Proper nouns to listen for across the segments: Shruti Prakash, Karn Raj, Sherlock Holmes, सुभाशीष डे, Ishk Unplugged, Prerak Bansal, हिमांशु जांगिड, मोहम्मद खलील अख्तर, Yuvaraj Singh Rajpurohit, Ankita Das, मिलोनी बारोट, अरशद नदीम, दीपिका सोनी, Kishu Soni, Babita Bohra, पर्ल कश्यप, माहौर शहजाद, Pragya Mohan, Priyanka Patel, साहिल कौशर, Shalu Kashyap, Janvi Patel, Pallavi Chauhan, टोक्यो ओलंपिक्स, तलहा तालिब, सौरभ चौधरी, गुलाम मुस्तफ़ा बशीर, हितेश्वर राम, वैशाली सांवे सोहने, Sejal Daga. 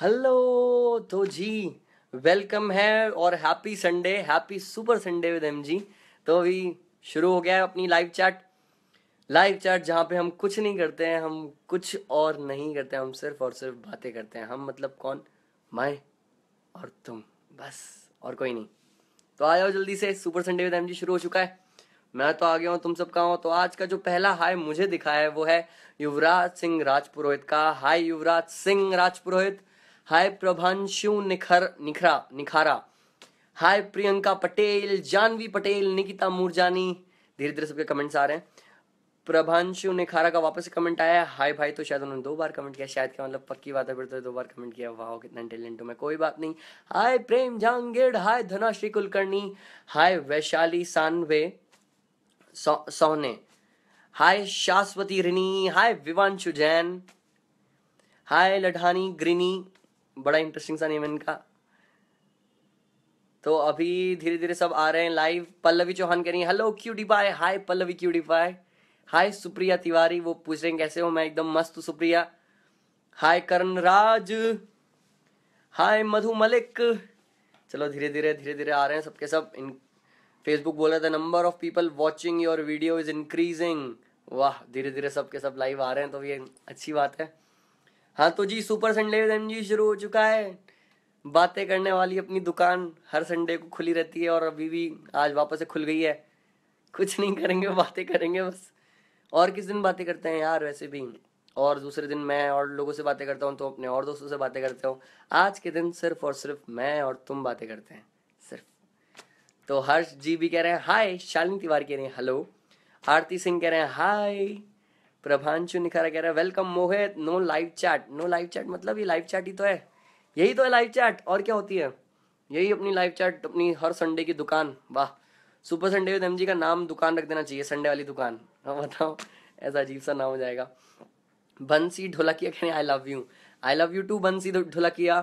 Hello तो जी welcome है और happy Sunday, happy super Sunday with MG. तो अभी शुरू हो गया है अपनी लाइव चैट जहाँ पे हम कुछ नहीं करते हैं, हम कुछ और नहीं करते हैं, हम सिर्फ और सिर्फ बातें करते हैं। हम मतलब कौन, मैं और तुम, बस और कोई नहीं। तो आ जाओ जल्दी से, सुपर संडे विद एमजी शुरू हो चुका है। मैं तो आ गया हूँ, तुम सब कहाँ हो। तो आज का जो पहला हाय मुझे दिखा है वो है युवराज सिंह राजपुरोहित का। हाय युवराज सिंह राजपुरोहित। हाय प्रभांशु निखारा। हाय प्रियंका पटेल, जानवी पटेल, निकिता मुरजानी। धीरे धीरे सबके कमेंट्स आ रहे हैं। प्रभांशु निखारा का वापस कमेंट आया है, हाय भाई। तो शायद उन्होंने दो बार कमेंट किया, शायद क्या मतलब पक्की बात है, फिर तो दो बार कमेंट किया। वाह कितना टैलेंट हूँ मैं, कोई बात नहीं। हाय प्रेम जांगिड, हाय धना श्री कुलकर्णी, हाय वैशाली सांवे सोहने, hi Shashwati Rini, hi Vivansh Jain, hi Lathani Grini. बड़ा इंटरेस्टिंग सा नेम इनका। तो अभी धीरे धीरे सब आ रहे हैं लाइव। पल्लवी चौहान कह रही है hello cutie pie. Hi Pallavi cutie pie. Hi Supriya Tiwari, वो पूछ रहे हैं कैसे हो। मैं एकदम मस्त हूँ सुप्रिया। हाय कर्ण राज, हाय मधु मलिक। चलो धीरे धीरे आ रहे हैं सबके सब। इन फेसबुक बोल रहा था number of people watching your video is increasing. वाह धीरे धीरे सबके सब लाइव आ रहे हैं, तो ये अच्छी बात है। हाँ तो जी सुपर संडे विद एमजी शुरू हो चुका है। बातें करने वाली अपनी दुकान हर संडे को खुली रहती है और अभी भी आज वापस से खुल गई है। कुछ नहीं करेंगे, बातें करेंगे बस। और किस दिन बातें करते हैं यार वैसे भी, और दूसरे दिन मैं और लोगों से बातें करता हूँ, तो अपने और दोस्तों से बातें करता हूँ। आज के दिन सिर्फ और सिर्फ मैं और तुम बातें करते हैं सिर्फ। तो हर्ष जी भी कह रहे हैं हाय। शालिन तिवारी कह रहे हैं हेलो। आरती सिंह कह रहे हैं हाय। प्रभांशु निखारा कह रहा है welcome Mohit. No live chat, no live chat मतलब ये लाइव चैट ही तो है, यही तो है लाइव चैट। और क्या होती है यही अपनी लाइव चैट, अपनी हर संडे की दुकान। वाह सुपर संडे विद एमजी का नाम दुकान रख देना चाहिए, संडे वाली दुकान। हाँ बताओ, ऐसा अजीब सा नाम हो जाएगा। बंसी ढोलकिया कह रहे हैं I love you too Bansi Dholakia.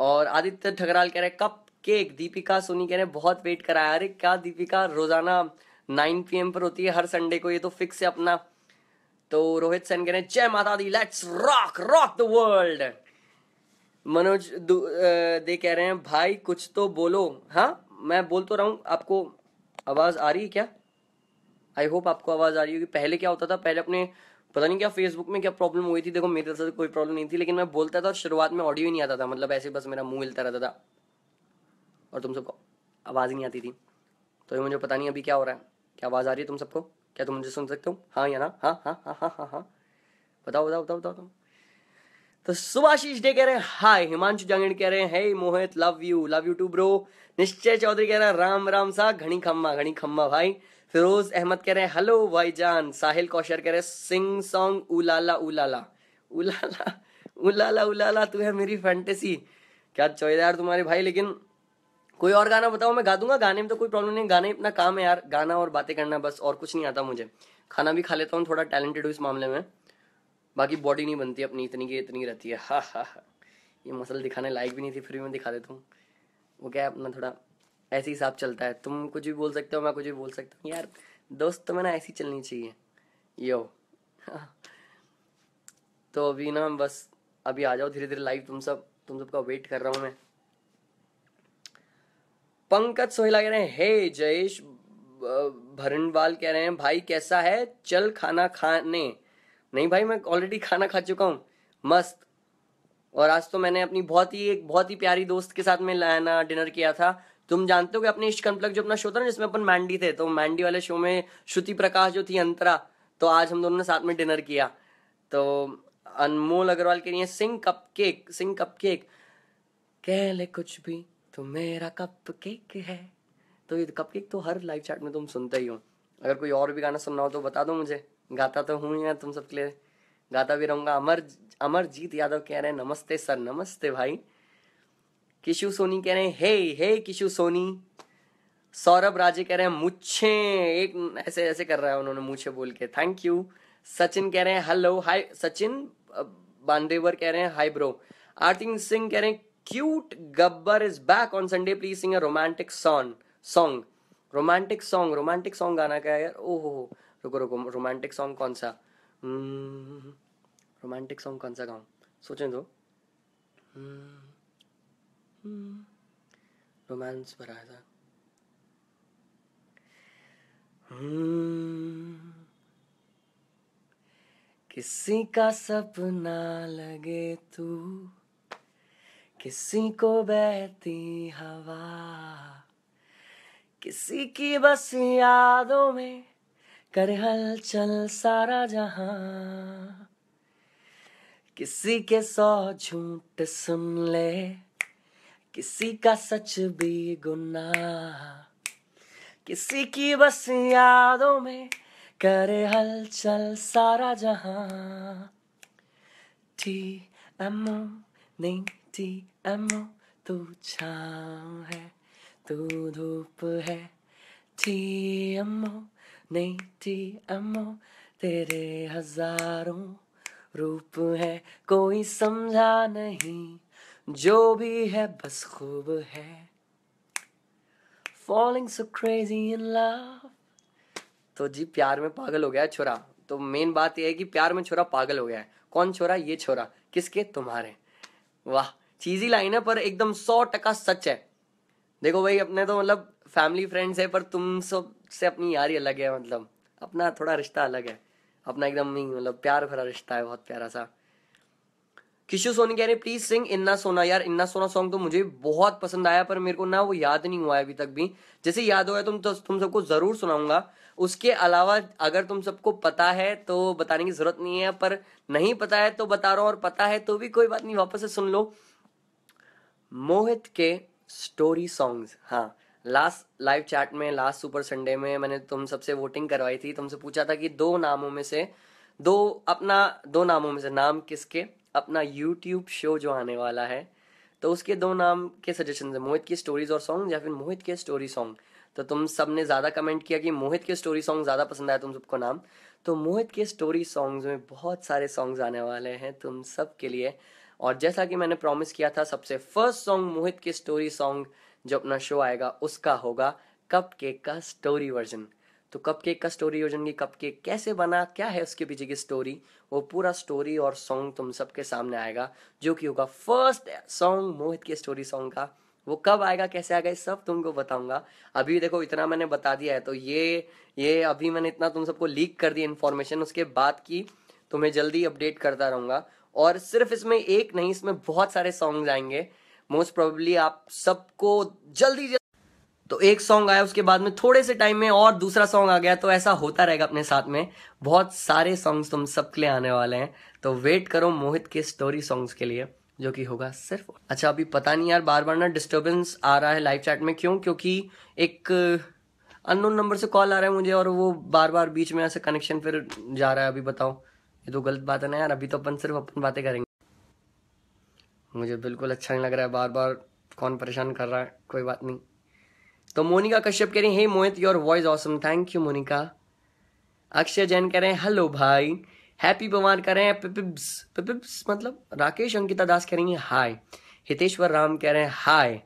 और आदित्य ठकराल कह रहे हैं कप केक। दीपिका सोनी कह रहे हैं बहुत वेट कराया। अरे क्या दीपिका, रोजाना 9 PM पर होती है हर संडे को, ये तो फिक्स है अपना। तो रोहित सेन कह रहे हैं जय माता दी, let's rock the world. Manoj दे कह रहे हैं भाई कुछ तो बोलो। हाँ मैं बोल तो रहा हूँ, आपको आवाज आ रही है क्या? आई होप आपको आवाज आ रही होगी। पहले क्या होता था, पहले अपने पता नहीं क्या फेसबुक में क्या प्रॉब्लम हुई थी। देखो मेरे साथ कोई प्रॉब्लम नहीं थी, लेकिन मैं बोलता था और शुरुआत में ऑडियो ही नहीं आता था, मतलब ऐसे बस मेरा मुंह हिलता रहता था और तुम सबको आवाज ही नहीं आती थी। तो मुझे पता नहीं अभी क्या हो रहा है, क्या आवाज आ रही है तुम सबको? क्या तुम मुझे सुन सकते हो? हाँ या ना? हाँ हाँ हाँ हाँ हाँ हाँ बताओ बताओ बताओ बताओ। तो सुभाशीष डे कह रहे हैं हाय। हिमांशु जांगिड कह रहे हैं hey Mohit love you too bro. Nishchay Chaudhary कह रहा है राम राम सा घनी खम्मा भाई। फिरोज अहमद कह रहे हैं हेलो भाई जान। साहिल कौशर कह रहे हैं सिंग सॉन्ग उलाला उलाला उलाला उलाला उलाला तू है मेरी फैंटेसी। क्या चौधरी तुम्हारे भाई, लेकिन कोई और गाना बताओ मैं गा दूंगा। गाने में तो कोई प्रॉब्लम नहीं, गाने अपना काम है यार, गाना और बातें करना बस, और कुछ नहीं आता मुझे। खाना भी खा लेता हूँ, थोड़ा टैलेंटेड हूँ इस मामले में, बाकी बॉडी नहीं बनती अपनी, इतनी की इतनी रहती है। हा हा हा, ये मसल दिखाने लायक भी नहीं थी, फिर भी मैं दिखा देता हूँ। वो क्या है अपना थोड़ा ऐसे हिसाब चलता है, तुम कुछ भी बोल सकते हो, मैं कुछ भी बोल सकता हूँ यार दोस्त, तो मैंने ऐसी चलनी चाहिए यो। तो अभी ना बस अभी आ जाओ धीरे धीरे लाइव, तुम सबका वेट कर रहा हूँ मैं। पंकज सोहिला कह रहे हैं हे। जयेश भरणवाल कह रहे हैं भाई कैसा है, चल खाना खाने। नहीं भाई मैं ऑलरेडी खाना खा चुका हूँ मस्त। और आज तो मैंने अपनी बहुत ही प्यारी दोस्त के साथ में लाना डिनर किया था। तुम जानते हो कि अपने इश्क अनप्लग्ड जो अपना शो था ना, जिसमें अपन मैंडी थे, तो मैंडी वाले शो में श्रुति प्रकाश जो थी अंतरा, तो आज हम दोनों ने साथ में डिनर किया। तो अनमोल अग्रवाल के लिए सिंग कप केक कह ले कुछ भी तो मेरा कप केक है। तो ये कप केक तो हर लाइव चैट में तुम सुनते ही हो। अगर कोई और भी गाना सुनना हो तो बता दो मुझे, गाता तो हूँ यार तुम सबके लिए, गाता भी रहूँगा। अमरजीत यादव कह रहे हैं नमस्ते सर। नमस्ते भाई। किशु सोनी कह रहे हैं हे किशु सोनी। सौरभ राजे कह रहे हैं मुझे एक ऐसे ऐसे कर रहा है उन्होंने मुझे बोल के, थैंक यू। सचिन कह रहे हैं हेलो हाय। सचिन बांदेवर कह रहे हैं हाय ब्रो। आरती सिंह कह रहे हैं Cute Gabbar is back on Sunday. Please sing a romantic song. Romantic song गाना क्या है यार? ओहो रुको romantic song कौन सा गाऊँ, सोचने दो। रोमांस भरा था। किसी का सपना लगे तू, किसी को बहती हवा, किसी की बस यादों में करे हलचल सारा जहां, किसी के 100 झूठ सुन ले, किसी का सच भी गुनाह, किसी की बस यादों में करे हलचल सारा जहां। TMO नहीं TMO, तू छाँव है तू धूप है, TMO नहीं TMO, तेरे हजारों रूप है कोई समझा नहीं, जो भी है बस खूब है। Falling so crazy in love, तो जी प्यार में पागल हो गया है छोरा। तो मेन बात यह है कि प्यार में छोरा पागल हो गया है। कौन छोरा? ये छोरा। किसके? तुम्हारे। वाह, चीजी लाइन है पर एकदम 100% सच है। देखो भाई, अपने तो मतलब फैमिली फ्रेंड्स है पर तुम सब से अपनी यारी अलग है, मतलब अपना थोड़ा रिश्ता अलग है, अपना एकदम ही मतलब प्यार भरा रिश्ता है, बहुत प्यारा सा। किशु सोनी कह रहे प्लीज सिंग इन्ना सोना। यार इन्ना सोना सॉन्ग तो मुझे बहुत पसंद आया पर मेरे को ना वो याद नहीं हुआ है अभी तक भी। जैसे याद होगा तुम सबको जरूर सुनाऊंगा। उसके अलावा अगर तुम सबको पता है तो बताने की जरूरत नहीं है, पर नहीं पता है तो बता रहा हूँ, और पता है तो भी कोई बात नहीं, वापस से सुन लो। मोहित के स्टोरी सॉन्ग्स, हाँ लास्ट लाइव चैट में, लास्ट सुपर संडे में मैंने तुम सबसे वोटिंग करवाई थी, तुमसे पूछा था कि दो नामों में से नाम किसके अपना यूट्यूब शो जो आने वाला है, तो उसके 2 नाम के सजेशन है, मोहित की स्टोरीज और सॉन्ग या फिर मोहित के स्टोरी सॉन्ग। तो तुम सब ने ज़्यादा कमेंट किया कि मोहित के स्टोरी सॉन्ग ज़्यादा पसंद आया तुम सबको नाम, तो मोहित के स्टोरी सॉन्ग्स में बहुत सारे सॉन्ग्स आने वाले हैं तुम सब के लिए। और जैसा कि मैंने प्रॉमिस किया था, सबसे फर्स्ट सॉन्ग मोहित के स्टोरी सॉन्ग जो अपना शो आएगा उसका होगा कपकेक का स्टोरी वर्जन। तो कपकेक का स्टोरी वर्जन की कपकेक कैसे बना, क्या है उसके पीछे की स्टोरी, वो पूरा स्टोरी और सॉन्ग तुम सबके सामने आएगा, जो कि होगा फर्स्ट सॉन्ग मोहित के स्टोरी सॉन्ग का। वो कब आएगा, कैसे आएगा, सब तुमको बताऊंगा। अभी देखो इतना मैंने बता दिया है, तो ये अभी मैंने इतना तुम सबको लीक कर दिया इन्फॉर्मेशन, उसके बाद की तुम्हें जल्दी अपडेट करता रहूँगा। और सिर्फ इसमें एक नहीं, इसमें बहुत सारे सॉन्ग्स आएंगे मोस्ट प्रोबेबली, आप सबको जल्दी। तो एक सॉन्ग आया, उसके बाद में थोड़े से टाइम में और दूसरा सॉन्ग आ गया, तो ऐसा होता रहेगा अपने साथ में। बहुत सारे सॉन्ग्स तुम सबके लिए आने वाले हैं, तो वेट करो मोहित के स्टोरी सॉन्ग्स के लिए, जो कि होगा सिर्फ। अच्छा अभी पता नहीं यार, बार बार ना डिस्टर्बेंस आ रहा है लाइव चैट में, क्यों? क्योंकि एक अननोन नंबर से कॉल आ रहा है मुझे, और वो बार बार बीच में ऐसे कनेक्शन फिर जा रहा है। अभी बताओ, ये तो गलत बात है ना यार, अभी तो अपन सिर्फ अपन बातें करेंगे। मुझे बिल्कुल अच्छा नहीं लग रहा है, बार बार कौन परेशान कर रहा है, कोई बात नहीं। तो मोनिका कश्यप कह रही है Mohit your voice awesome, thank you Monika. Akshay Jain कह रहे हैं हेलो भाई। हैप्पी पवार कह रहे हैं पिपिप्स पिपिप्स मतलब। राकेश अंकिता दास कह रही हैं हाय। हितेश्वर राम कह रहे हैं हाय।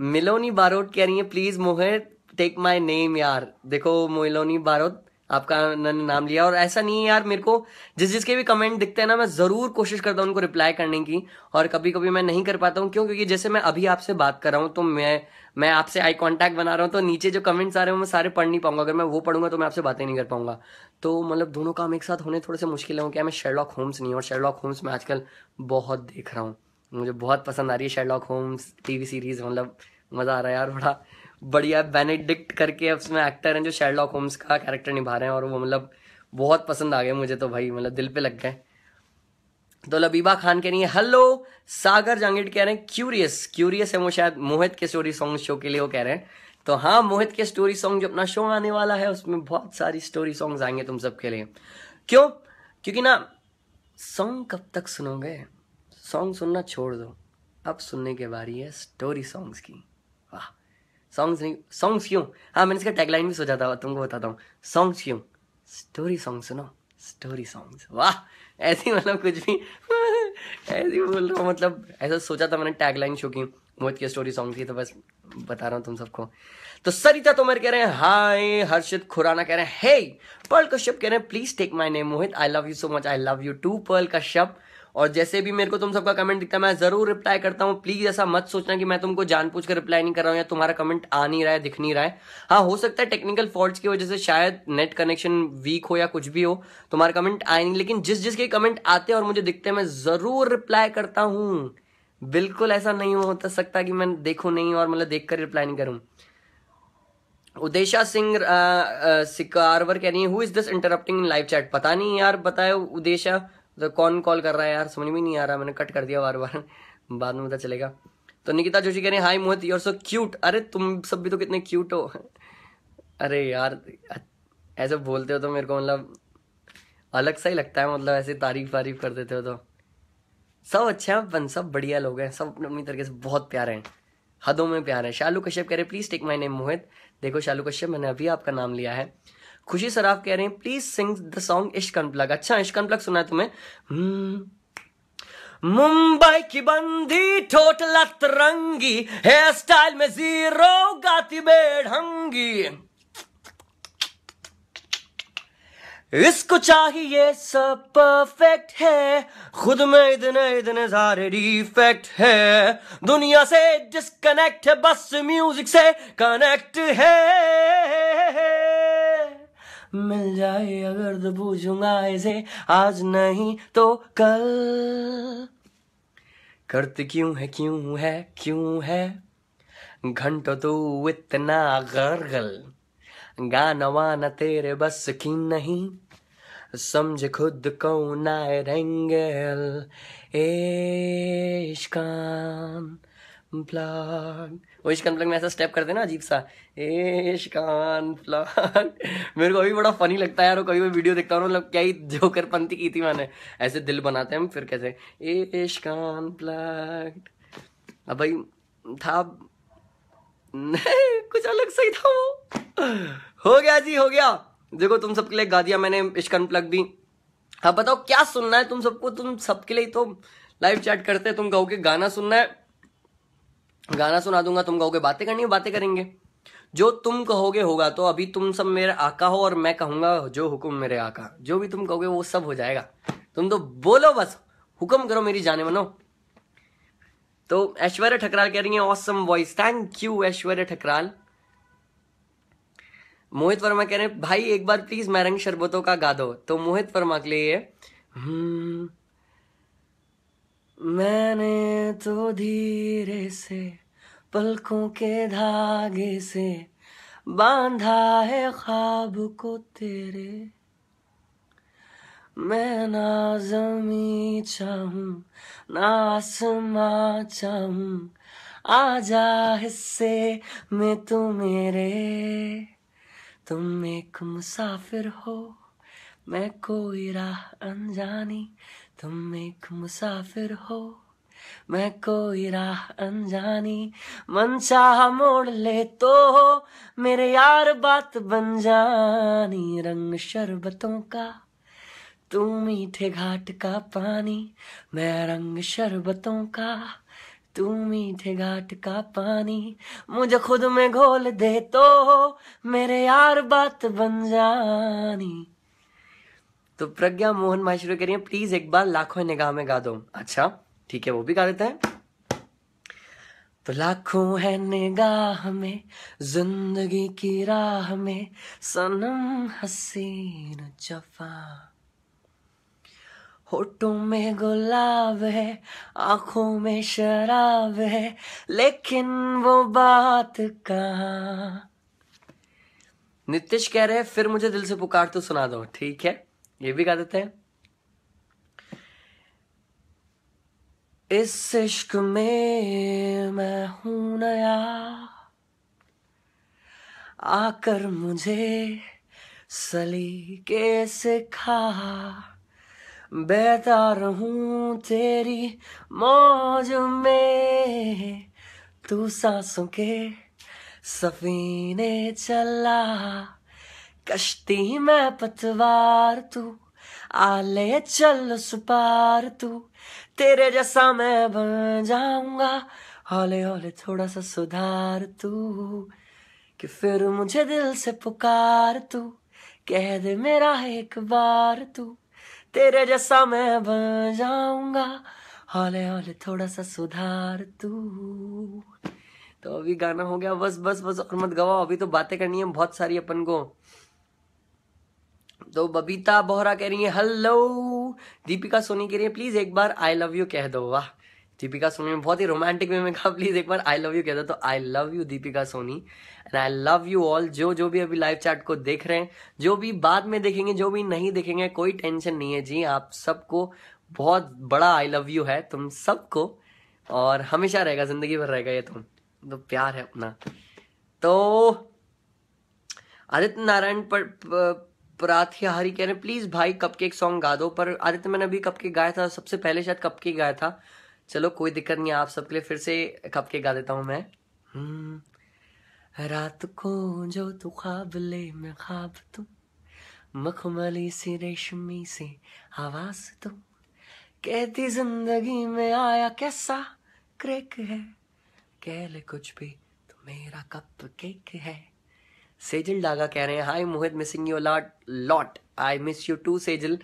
मिलोनी बारोट कह रही हैं please Mohit take my name. यार देखो मिलोनी बारोट, आपका नाम लिया, और ऐसा नहीं है यार, मेरे को जिसके भी कमेंट दिखते हैं ना, मैं ज़रूर कोशिश करता हूँ उनको रिप्लाई करने की, और कभी कभी मैं नहीं कर पाता हूँ। क्यों? क्योंकि जैसे मैं अभी आपसे बात कर रहा हूँ तो मैं आपसे आई कांटेक्ट बना रहा हूँ, तो नीचे जो कमेंट्स आ रहे हैं मैं सारे पढ़ नहीं पाऊंगा। अगर मैं वो पढ़ूंगा तो मैं आपसे बातें नहीं कर पाऊंगा, तो मतलब दोनों काम एक साथ होने थोड़े से मुश्किल है। क्या मैं शेरलॉक होम्स नहीं हूँ? और शेरलॉक होम्स मैं आजकल बहुत देख रहा हूँ, मुझे बहुत पसंद आ रही है शेरलॉक होम्स TV सीरीज़, मतलब मज़ा आ रहा है यार, बड़ा बढ़िया। बेनेडिक्ट करके उसमें एक्टर हैं जो शेरलॉक होम्स का कैरेक्टर निभा रहे हैं, और वो मतलब बहुत पसंद आ गए मुझे, तो भाई मतलब दिल पे लग गए। तो लबीबा खान कह रही है हेलो। सागर जांगिड कह रहे हैं क्यूरियस। क्यूरियस है वो शायद मोहित के स्टोरी सॉन्ग शो के लिए, वो कह रहे हैं। तो हाँ, मोहित के स्टोरी सॉन्ग जो अपना शो आने वाला है उसमें बहुत सारी स्टोरी सॉन्ग्स आएंगे तुम सबके लिए। क्यों? क्योंकि ना सॉन्ग कब तक सुनोगे, सॉन्ग सुनना छोड़ दो, अब सुनने के बारी है स्टोरी सॉन्ग्स की। वाह, सॉन्ग्स नहीं, सॉन्ग्स क्यों? हाँ, मैंने इसका टैगलाइन भी सोचा था, तुमको बताता हूँ। सॉन्ग्स क्यों? स्टोरी सॉन्ग्स सुनो, स्टोरी सॉन्ग्स। वाह, ऐसी मतलब कुछ भी ऐसी बोल रहा हूँ, मतलब ऐसा सोचा था मैंने टैगलाइन शो की मोहित के स्टोरी सॉन्ग थी, तो बस बता रहा हूँ तुम सबको। तो सरिता तोमर कह रहे हैं हाय। हर्षित खुराना कह रहे हैं हे। पर्ल कश्यप कह रहे हैं please take my name Mohit, I love you so much. I love you too पर्ल कश्यप। और जैसे भी मेरे को तुम सबका कमेंट दिखता है मैं जरूर रिप्लाई करता हूँ। प्लीज ऐसा मत सोचना कि मैं तुमको जानबूझ कर रिप्लाई नहीं कर रहा हूँ या तुम्हारा कमेंट आ नहीं रहा है, दिख नहीं रहा है। हाँ, हो सकता है टेक्निकल फॉल्ट्स की वजह से शायद नेट कनेक्शन वीक हो या कुछ भी हो, तुम्हारे कमेंट आए नहीं, लेकिन जिस जिसके कमेंट आते हैं और मुझे दिखते हैं मैं जरूर रिप्लाई करता हूँ। बिल्कुल ऐसा नहीं हो सकता कि मैं देखूं नहीं और मतलब देखकर रिप्लाई नहीं करूं। उदेशा सिंह सिकारवर कह रही है who is this interrupting in live chat. पता नहीं यार, बताया उदेशा तो कौन कॉल कर रहा है यार, समझ में नहीं आ रहा, मैंने कट कर दिया बार बार, बाद में पता चलेगा। तो निकिता जोशी कह रहे हैं hi Mohit you are so cute. अरे तुम सब भी तो कितने क्यूट हो। अरे यार ऐसे बोलते हो तो मेरे को मतलब अलग सा ही लगता है, मतलब ऐसे तारीफ वारीफ कर देते हो तो। सब अच्छे हैं अपन, सब बढ़िया लोग हैं, सब अपनी तरीके से बहुत प्यारे हैं, हदों में प्यार है। शालू कश्यप कह रहे हैं please take my name Mohit. देखो शालू कश्यप मैंने अभी आपका नाम लिया है। खुशी सराफ कह रहे हैं please sing the song Ishq unplug. अच्छा इश्क अनप्लग सुना है तुम्हें? मुंबई की बंदी टोटल अतरंगी, हेयर स्टाइल में जीरो गाती बेढंगी, इसको चाहिए सब परफेक्ट है, खुद में इतने इतने सारे डिफेक्ट है, दुनिया से डिस्कनेक्ट है बस म्यूजिक से कनेक्ट है, मिल जाए अगर तो पूछूंगा इसे आज नहीं तो कल, करते क्यों है क्यों है क्यों है, घंटों तो इतना गरगल, गाना वाना तेरे बस की नहीं, समझ खुद को ना रेंगल, इश्क अनप्लग्ड। वो इश्क अनप्लग्ड में ऐसा स्टेप करते हैं ना अजीब सा, इश्क अनप्लग्ड। मेरे को अभी बड़ा फनी लगता है यार, कभी मैं वीडियो देखता हूँ मतलब क्या ही जोकर पंती की थी मैंने, ऐसे दिल बनाते हैं हम फिर कैसे इश्क अनप्लग्ड। अब भाई था कुछ अलग सही था वो। हो गया जी हो गया, देखो तुम सबके लिए गा दिया मैंने इश्क अनप्लग्ड भी। हाँ बताओ क्या सुनना है तुम सबको, तुम सबके लिए तो लाइव चैट करते हैं, तुम कहोगे गाना सुनना है गाना सुना दूंगा, तुम कहोगे बातें करनी है बातें करेंगे, जो तुम कहोगे होगा। तो अभी तुम सब मेरे आका हो और मैं कहूंगा जो हुक्म मेरे आका, जो भी तुम कहोगे वो सब हो जाएगा, तुम तो बोलो बस, हुक्म करो मेरी जाने बनो। तो ऐश्वर्य ठकराल कह रही है awesome voice, thank you Aishwarya Thakral. Mohit Verma कह रहे हैं भाई एक बार प्लीज मैरंग शरबतों का गा दो। तो मोहित वर्मा के लिए मैंने तो धीरे से पलकों के धागे से बांधा है ख्वाब को तेरे, मैं ना जमी चाहूं ना आसमां चाहूं, आजा हिस्से में तू मेरे, तुम एक मुसाफिर हो मैं कोई राह अनजानी, तुम एक मुसाफिर हो मैं कोई राह अनजानी, मनचाहा मोड़ ले तो हो मेरे यार बात बन जानी, रंग शरबतों का तू मीठे घाट का पानी, मैं रंग शरबतों का तू मीठे घाट का पानी, मुझे खुद में घोल दे तो मेरे यार बात बन जानी। तो प्रज्ञा मोहन माशरू कह रही है प्लीज एक बार लाखों निगाह में गा दो। अच्छा ठीक है वो भी गा देते हैं। तो लाखों है निगाह में जिंदगी की राह में, सनम हसीन जफा, होठों में गुलाब है आंखों में शराब है, लेकिन वो बात कहाँ। नितिश कह रहे हैं फिर मुझे दिल से पुकार तो सुना दो। ठीक है ये भी गा देते हैं। इस इश्क में मैं हूं नया, आकर मुझे सलीके सिखा, बेतार हूँ तेरी मौज में, तू सांसों के सफीने चला, कश्ती में पतवार तू आले चल उस पार, तू तेरे जैसा मैं बन जाऊंगा, हौले हौले थोड़ा सा सुधार तू, कि फिर मुझे दिल से पुकार तू, कह दे मेरा एक बार तू, तेरे जैसा मैं बन जाऊंगा, हौले हौले थोड़ा सा सुधार तू। तो अभी गाना हो गया, बस बस बस और मत गवाओ, अभी तो बातें करनी है बहुत सारी अपन को। तो बबीता बोहरा कह रही है हेलो, दीपिका सोनी कह रही है प्लीज एक बार आई लव यू कह दो। वाह, दीपिका सोनी ने बहुत ही रोमांटिक वे में कहा प्लीज एक बार आई लव यू कह दो। तो I love you दीपिका सोनी and I love you all. जो जो भी अभी लाइव चैट को देख रहे हैं, जो भी बाद में देखेंगे, जो भी नहीं देखेंगे, कोई टेंशन नहीं है जी, आप सबको बहुत बड़ा आई लव यू है तुम सबको, और हमेशा रहेगा, जिंदगी भर रहेगा ये तुम, तो प्यार है अपना। तो आदित्य नारायण प्रार्थ्याहारी कह रहे हैं प्लीज भाई कपकेक सॉन्ग गा दो। पर आदित्य मैंने अभी कपकेक गाया था, सबसे पहले शायद कपकेक गाया था, चलो कोई दिक्कत नहीं है, आप सबके लिए फिर से कपकेक गा देता हूँ मैं। रात को जो तू ख्वाब ले मैं ख्वाब तू, मखमली सी रेशमी से आवाज तू, कहती जिंदगी में आया कैसा क्रेक है, कह ले कुछ भी तो मेरा कपकेक है। सेजल डागा कह रहे हैं hi Mohit, missing you lot lot, I miss you too Sejal.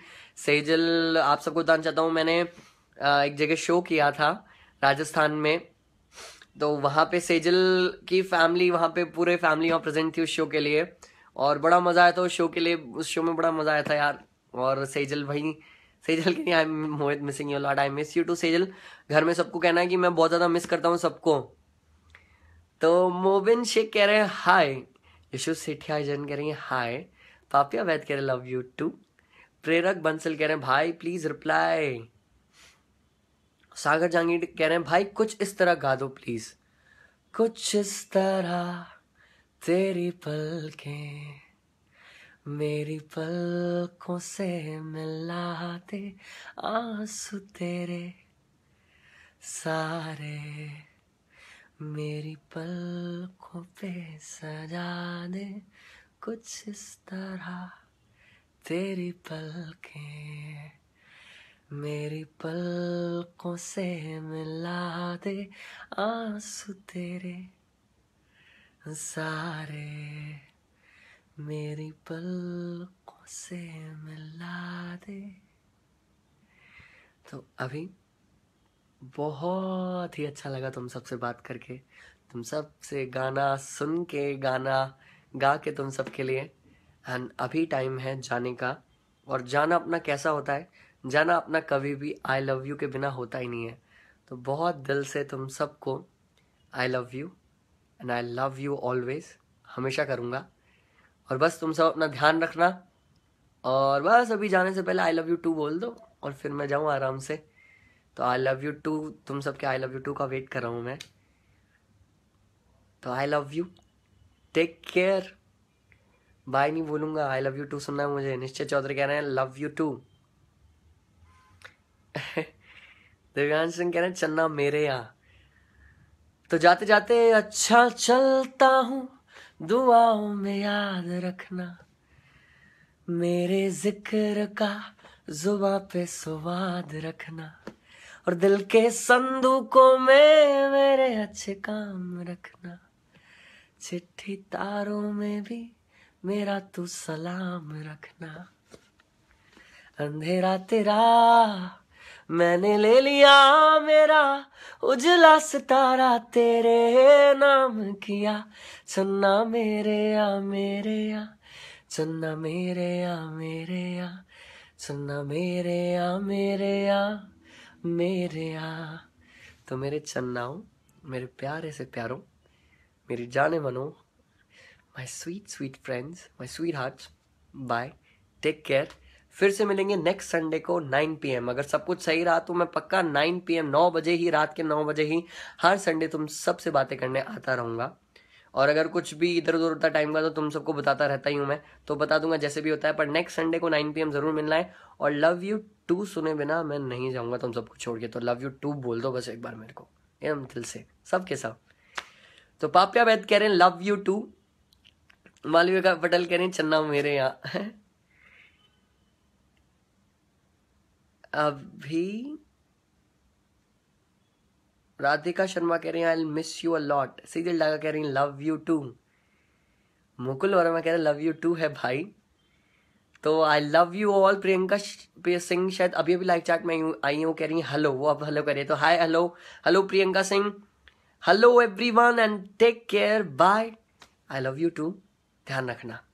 Sejal आप सबको बताना चाहता हूँ, मैंने एक जगह शो किया था राजस्थान में, तो वहाँ पे सेजल की फैमिली, वहाँ पे पूरे फैमिली वहाँ प्रेजेंट थी उस शो के लिए, और बड़ा मज़ा आया था उस शो के लिए, उस शो में बड़ा मज़ा आया था यार। और सेजल भाई, सेजल के लिए I Mohit missing you lot, I miss you too Sejal. घर में सबको कहना है कि मैं बहुत ज़्यादा मिस करता हूँ सबको। तो मोबिन शेख कह रहे हैं हाय, यशु सेठिया जन कह रही हैं हाय, पापिया वैद कह रहे लव यू टू, प्रेरक बंसल कह रहे हैं भाई प्लीज रिप्लाई, सागर जांगीड कह रहे हैं भाई कुछ इस तरह गा दो प्लीज, कुछ इस तरह तेरी पलकें मेरी पलकों से मिलाते, आंसू तेरे सारे मेरी पलकों पे सजा दे, कुछ इस तरह तेरी पलकें मेरी पलकों से मिला दे, आंसू तेरे सारे मेरी पलकों से मिला दे। तो अभी बहुत ही अच्छा लगा तुम सबसे बात करके, तुम सब से गाना सुन के, गाना गा के तुम सब के लिए। एंड अभी टाइम है जाने का, और जाना अपना कैसा होता है, जाना अपना कभी भी आई लव यू के बिना होता ही नहीं है। तो बहुत दिल से तुम सबको I love you and I love you always, हमेशा करूँगा। और बस तुम सब अपना ध्यान रखना, और बस अभी जाने से पहले आई लव यू टू बोल दो और फिर मैं जाऊँ आराम से। तो आई लव यू टू, तुम सबके आई लव यू टू का वेट कर रहा हूँ मैं। तो I love you, take care, bye नहीं बोलूँगा, आई लव यू टू सुनना है मुझे। निश्चय चौधरी कह रहे हैं love you too Divyansh Singh कह रहे हैं चन्ना मेरे यहाँ। तो जाते जाते अच्छा चलता हूँ, दुआओं में याद रखना मेरे जिक्र का, जुबां पे स्वाद रखना, और दिल के संदूकों में मेरे अच्छे काम रखना, चिट्ठी तारों में भी मेरा तू सलाम रखना, अंधेरा तेरा मैंने ले लिया मेरा, उजला सितारा तेरे नाम किया, चन्ना मेरे या मेरे या, चन्ना मेरे या मेरे या, चन्ना मेरे या मेरे या मेरे या। तो मेरे चन्नाओं, मेरे प्यारे से प्यारों, मेरी जाने मनो, my sweet sweet friends, my sweet hearts, bye, take care. फिर से मिलेंगे नेक्स्ट संडे को 9 PM, अगर सब कुछ सही रहा तो मैं पक्का 9 PM 9 बजे ही, रात के 9 बजे ही हर संडे तुम सबसे बातें करने आता रहूँगा। और अगर कुछ भी इधर उधर होता टाइम का तो तुम सबको बताता रहता ही हूँ मैं, तो बता दूंगा जैसे भी होता है। पर नेक्स्ट संडे को 9 PM ज़रूर मिलना है, और लव यू टू सुने बिना मैं नहीं जाऊँगा तुम सबको छोड़ के। तो लव यू टू बोल दो बस एक बार मेरे को, एकदम दिल से, सब के सब। तो पापिया वैद कह रहे हैं लव यू टू, मालवी का पटेल कह रहे हैं चन्ना मेरे यहाँ। अभी राधिका शर्मा कह रही हैं I miss you a lot, Sejal Daga कह रही हैं love you too, Mukul Verma कह रहे हैं लव यू टू है भाई। तो I love you all. Priyanka Singh शायद अभी अभी लाइव चैट में आई हूँ, कह रही हेलो, वो अब हेलो करिए। तो hi hello hello Priyanka Singh, hello everyone and take care, bye, I love you too, ध्यान रखना।